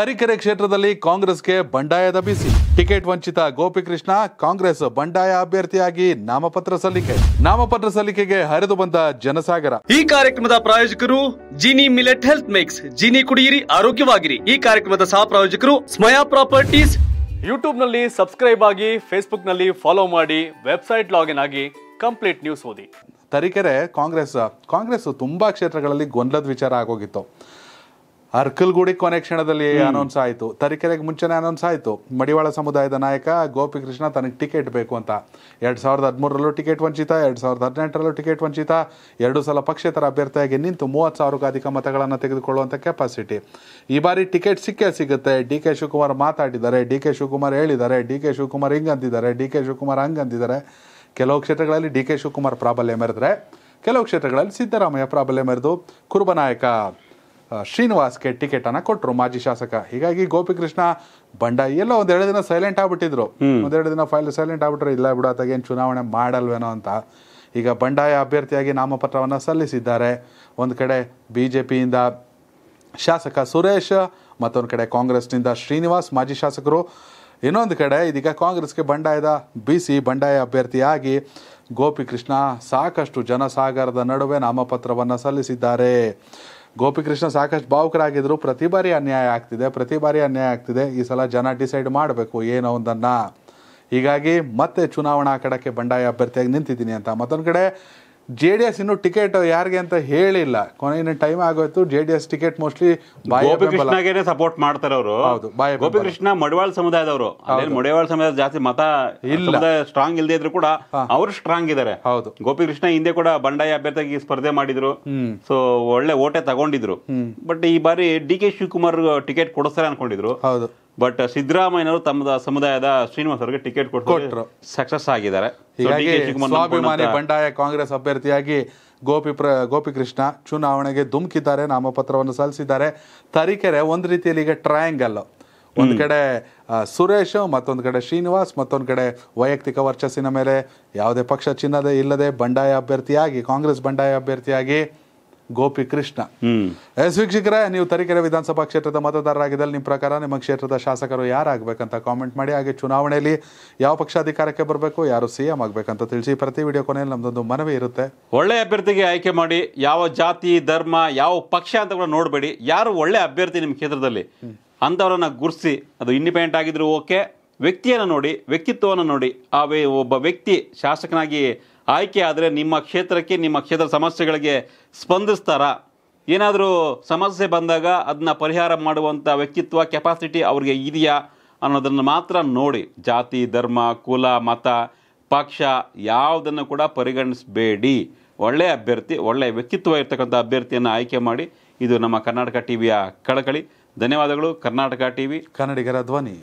ತರೀಕೆರೆ ಕ್ಷೇತ್ರದಲ್ಲಿ ಕಾಂಗ್ರೆಸ್ಗೆ ಬಂಡಾಯದ ಬಿಸಿ. ಟಿಕೆಟ್ ವಂಚಿತ ಗೋಪಿಕೃಷ್ಣ ಕಾಂಗ್ರೆಸ್ ಬಂಡಾಯ ಅಭ್ಯರ್ಥಿಯಾಗಿ ನಾಮಪತ್ರ ಸಲ್ಲಿಕೆಗೆ ಹರಿದು ಬಂದ ಜನಸಾಗರ. ಈ ಕಾರ್ಯಕ್ರಮದ ಪ್ರಾಯೋಜಕರು Jini millet health mix. Jini ಕುಡಿಯಿರಿ, ಆರೋಗ್ಯವಾಗಿರಿ. ಈ ಕಾರ್ಯಕ್ರಮದ ಸಹ ಪ್ರಾಯೋಜಕರು ಸ್ಮಯಾ ಪ್ರಾಪರ್ಟೀಸ್. ಯೂಟ್ಯೂಬ್ ನಲ್ಲಿ ಸಬ್ಸ್ಕ್ರೈಬ್ ಆಗಿ, ಫೇಸ್ಬುಕ್ ನಲ್ಲಿ ಫಾಲೋ ಮಾಡಿ, ವೆಬ್ಸೈಟ್ ಲಾಗಿನ್ ಆಗಿ ಕಂಪ್ಲೀಟ್ ನ್ಯೂಸ್ ಓದಿ. ತರೀಕೆರೆ ಕಾಂಗ್ರೆಸ್ ತುಂಬಾ ಕ್ಷೇತ್ರಗಳಲ್ಲಿ ಗೊಂದಲದ ವಿಚಾರ ಆಗೋಗಿತ್ತು. ಅರ್ಕಲ್ಗೂಡಿ ಕೊನೆ ಕ್ಷಣದಲ್ಲಿ ಅನೌನ್ಸ್ ಆಯಿತು, ತರೀಕೆರೆಗೆ ಮುಂಚೆನೇ ಅನೌನ್ಸ್ ಆಯಿತು. ಮಡಿವಾಳ ಸಮುದಾಯದ ನಾಯಕ ಗೋಪಿಕೃಷ್ಣ ತನಗೆ ಟಿಕೆಟ್ ಬೇಕು ಅಂತ 2013 ಟಿಕೆಟ್ ವಂಚಿತ, 2018 ಟಿಕೆಟ್ ವಂಚಿತ, 2 ಸಲ ಪಕ್ಷೇತರ ಅಭ್ಯರ್ಥಿಯಾಗಿ ನಿಂತು 30,000ಕ್ಕೂ ಅಧಿಕ ಮತಗಳನ್ನು ತೆಗೆದುಕೊಳ್ಳುವಂಥ ಕೆಪಾಸಿಟಿ. ಈ ಬಾರಿ ಟಿಕೆಟ್ ಸಿಕ್ಕೇ ಸಿಗುತ್ತೆ. DK ಶಿವಕುಮಾರ್ ಮಾತಾಡಿದ್ದಾರೆ, DK ಶಿವಕುಮಾರ್ ಹೇಳಿದ್ದಾರೆ, DK ಶಿವಕುಮಾರ್ ಹಿಂಗಂದಿದ್ದಾರೆ, DK ಶಿವಕುಮಾರ್ ಹಂಗಂದಿದ್ದಾರೆ. ಕೆಲವು ಕ್ಷೇತ್ರಗಳಲ್ಲಿ DK ಶಿವಕುಮಾರ್ ಪ್ರಾಬಲ್ಯ ಮೆರೆದರೆ, ಕೆಲವು ಕ್ಷೇತ್ರಗಳಲ್ಲಿ ಸಿದ್ದರಾಮಯ್ಯ ಪ್ರಾಬಲ್ಯ ಮೆರೆದು ಕುರುಬನಾಯಕ ಶ್ರೀನಿವಾಸ್ಗೆ ಟಿಕೆಟನ್ನು ಕೊಟ್ಟರು, ಮಾಜಿ ಶಾಸಕ. ಹೀಗಾಗಿ ಗೋಪಿಕೃಷ್ಣ ಬಂಡಾಯ ಎಲ್ಲ 1-2 ದಿನ ಸೈಲೆಂಟ್ ಆಗ್ಬಿಟ್ಟಿದ್ರು. 1-2 ದಿನ ಫೈಲ್ ಸೈಲೆಂಟ್ ಆಗ್ಬಿಟ್ರೆ ಇಲ್ಲ ಬಿಡು ಅದಾಗೇನು ಚುನಾವಣೆ ಮಾಡಲ್ವೇನೋ ಅಂತ. ಈಗ ಬಂಡಾಯ ಅಭ್ಯರ್ಥಿಯಾಗಿ ನಾಮಪತ್ರವನ್ನು ಸಲ್ಲಿಸಿದ್ದಾರೆ. ಒಂದು ಕಡೆ BJPಯಿಂದ ಶಾಸಕ ಸುರೇಶ್, ಮತ್ತೊಂದು ಕಡೆ ಕಾಂಗ್ರೆಸ್ನಿಂದ ಶ್ರೀನಿವಾಸ್ ಮಾಜಿ ಶಾಸಕರು. ಇನ್ನೊಂದು ಕಡೆ ಇದೀಗ ಕಾಂಗ್ರೆಸ್ಗೆ ಬಂಡಾಯದ ಬಿಸಿ. ಬಂಡಾಯ ಅಭ್ಯರ್ಥಿಯಾಗಿ ಗೋಪಿಕೃಷ್ಣ ಸಾಕಷ್ಟು ಜನಸಾಗರದ ನಡುವೆ ನಾಮಪತ್ರವನ್ನು ಸಲ್ಲಿಸಿದ್ದಾರೆ. ಗೋಪಿಕೃಷ್ಣ ಸಾಕಷ್ಟು ಭಾವುಕರಾಗಿದ್ದರು. ಪ್ರತಿ ಬಾರಿ ಅನ್ಯಾಯ ಆಗ್ತಿದೆ. ಈ ಸಲ ಜನ ಡಿಸೈಡ್ ಮಾಡಬೇಕು ಏನೋ ಒಂದನ್ನು. ಹೀಗಾಗಿ ಮತ್ತೆ ಚುನಾವಣಾ ಕಡಕ್ಕೆ ಬಂಡಾಯ ಅಭ್ಯರ್ಥಿಯಾಗಿ ನಿಂತಿದ್ದೀನಿ ಅಂತ. ಮತ್ತೊಂದು ಕಡೆ JDS ಇನ್ನೂ ಟಿಕೆಟ್ ಯಾರಿಗೆ ಅಂತ ಹೇಳಿಲ್ಲ. ಕೊನೆಯ ಟೈಮ್ ಆಗೋಯ್ತು. JDS ಟಿಕೆಟ್ ಮೋಸ್ಟ್ಲಿ ಗೋಪಿಕೃಷ್ಣಗೆ ಸಪೋರ್ಟ್ ಮಾಡ್ತಾರೆ ಅವರು. ಹೌದು, ಗೋಪಿಕೃಷ್ಣ ಮಡಿವಾಳ ಸಮುದಾಯದವರು. ಮಡಿವಾಳ ಸಮುದಾಯದ ಜಾಸ್ತಿ ಮತ ಇಲ್ಲ, ಸ್ಟ್ರಾಂಗ್ ಇಲ್ಲದೆ ಇದ್ರು ಕೂಡ ಅವರು ಸ್ಟ್ರಾಂಗ್ ಇದ್ದಾರೆ. ಹೌದು, ಗೋಪಿಕೃಷ್ಣ ಹಿಂದೆ ಕೂಡ ಬಂಡಾಯ ಅಭ್ಯರ್ಥಿಯಾಗಿ ಸ್ಪರ್ಧೆ ಮಾಡಿದ್ರು. ಸೊ ಒಳ್ಳೆ ಓಟೆ ತಗೊಂಡಿದ್ರು. ಬಟ್ ಈ ಬಾರಿ DK ಶಿವಕುಮಾರ್ ಟಿಕೆಟ್ ಕೊಡಿಸ್ತಾರೆ ಅನ್ಕೊಂಡಿದ್ರು. ಹೌದು, ಬಟ್ ಸಿದ್ದರಾಮಯ್ಯನವರು ತಮ್ಮ ಸಮುದಾಯದ ಶ್ರೀನಿವಾಸ್ ಅವರಿಗೆ ಟಿಕೆಟ್ ಕೊಟ್ಟರು, ಸಕ್ಸಸ್ ಆಗಿದ್ದಾರೆ. ಹೀಗಾಗಿ ಸ್ವಾಭಿಮಾನಿ ಬಂಡಾಯ ಕಾಂಗ್ರೆಸ್ ಅಭ್ಯರ್ಥಿಯಾಗಿ ಗೋಪಿಕೃಷ್ಣ ಚುನಾವಣೆಗೆ ಧುಮುಕಿದ್ದಾರೆ, ನಾಮಪತ್ರವನ್ನು ಸಲ್ಲಿಸಿದ್ದಾರೆ. ತರೀಕೆರೆ ಒಂದು ರೀತಿಯಲ್ಲಿ ಈಗ ಟ್ರಯಾಂಗಲ್. ಒಂದು ಕಡೆ ಸುರೇಶ್, ಮತ್ತೊಂದು ಕಡೆ ಶ್ರೀನಿವಾಸ್, ಮತ್ತೊಂದು ಕಡೆ ವೈಯಕ್ತಿಕ ವರ್ಚಸ್ಸಿನ ಮೇಲೆ ಯಾವುದೇ ಪಕ್ಷ ಚಿನ್ನದೇ ಇಲ್ಲದೆ ಬಂಡಾಯ ಅಭ್ಯರ್ಥಿಯಾಗಿ, ಕಾಂಗ್ರೆಸ್ ಬಂಡಾಯ ಅಭ್ಯರ್ಥಿಯಾಗಿ ಗೋಪಿಕೃಷ್ಣ. ವೀಕ್ಷಕರೇ, ನೀವು ತರೀಕೆರೆ ವಿಧಾನಸಭಾ ಕ್ಷೇತ್ರದ ಮತದಾರರಾಗಿದ್ದಲ್ಲಿ ನಿಮ್ಮ ಪ್ರಕಾರ ನಿಮ್ಮ ಕ್ಷೇತ್ರದ ಶಾಸಕರು ಯಾರಾಗಬೇಕಂತ ಕಾಮೆಂಟ್ ಮಾಡಿ. ಹಾಗೆ ಚುನಾವಣೆಯಲ್ಲಿ ಯಾವ ಪಕ್ಷ ಅಧಿಕಾರಕ್ಕೆ ಬರಬೇಕು, ಯಾರು CM ಆಗಬೇಕಂತ ತಿಳಿಸಿ. ಪ್ರತಿ ವಿಡಿಯೋ ಕೊನೆಯಲ್ಲಿ ನಮ್ದೊಂದು ಮನವಿ ಇರುತ್ತೆ, ಒಳ್ಳೆ ಅಭ್ಯರ್ಥಿಗೆ ಆಯ್ಕೆ ಮಾಡಿ. ಯಾವ ಜಾತಿ, ಧರ್ಮ, ಯಾವ ಪಕ್ಷ ಅಂತ ಕೂಡ ನೋಡಬೇಡಿ. ಯಾರು ಒಳ್ಳೆ ಅಭ್ಯರ್ಥಿ ನಿಮ್ಮ ಕ್ಷೇತ್ರದಲ್ಲಿ ಅಂಥವ್ರನ್ನ ಗುರುತಿಸಿ, ಅದು ಇಂಡಿಪೆಂಡೆಂಟ್ ಆಗಿದ್ರು ಓಕೆ, ವ್ಯಕ್ತಿಯನ್ನು ನೋಡಿ, ವ್ಯಕ್ತಿತ್ವವನ್ನು ನೋಡಿ. ಒಬ್ಬ ವ್ಯಕ್ತಿ ಶಾಸಕನಾಗಿ ಆಯ್ಕೆ ಆದರೆ ನಿಮ್ಮ ಕ್ಷೇತ್ರಕ್ಕೆ, ನಿಮ್ಮ ಕ್ಷೇತ್ರದ ಸಮಸ್ಯೆಗಳಿಗೆ ಸ್ಪಂದಿಸ್ತಾರಾ? ಏನಾದರೂ ಸಮಸ್ಯೆ ಬಂದಾಗ ಅದನ್ನ ಪರಿಹಾರ ಮಾಡುವಂಥ ವ್ಯಕ್ತಿತ್ವ, ಕೆಪಾಸಿಟಿ ಅವ್ರಿಗೆ ಇದೆಯಾ ಅನ್ನೋದನ್ನು ಮಾತ್ರ ನೋಡಿ. ಜಾತಿ, ಧರ್ಮ, ಕುಲ, ಮತ, ಪಕ್ಷ ಯಾವುದನ್ನು ಕೂಡ ಪರಿಗಣಿಸಬೇಡಿ. ಒಳ್ಳೆಯ ಅಭ್ಯರ್ಥಿ, ಒಳ್ಳೆಯ ವ್ಯಕ್ತಿತ್ವ ಇರ್ತಕ್ಕಂಥ ಅಭ್ಯರ್ಥಿಯನ್ನು ಆಯ್ಕೆ ಮಾಡಿ. ಇದು ನಮ್ಮ ಕರ್ನಾಟಕ TVಯ ಕಳಕಳಿ. ಧನ್ಯವಾದಗಳು. ಕರ್ನಾಟಕ TV, ಕನ್ನಡಿಗರ ಧ್ವನಿ.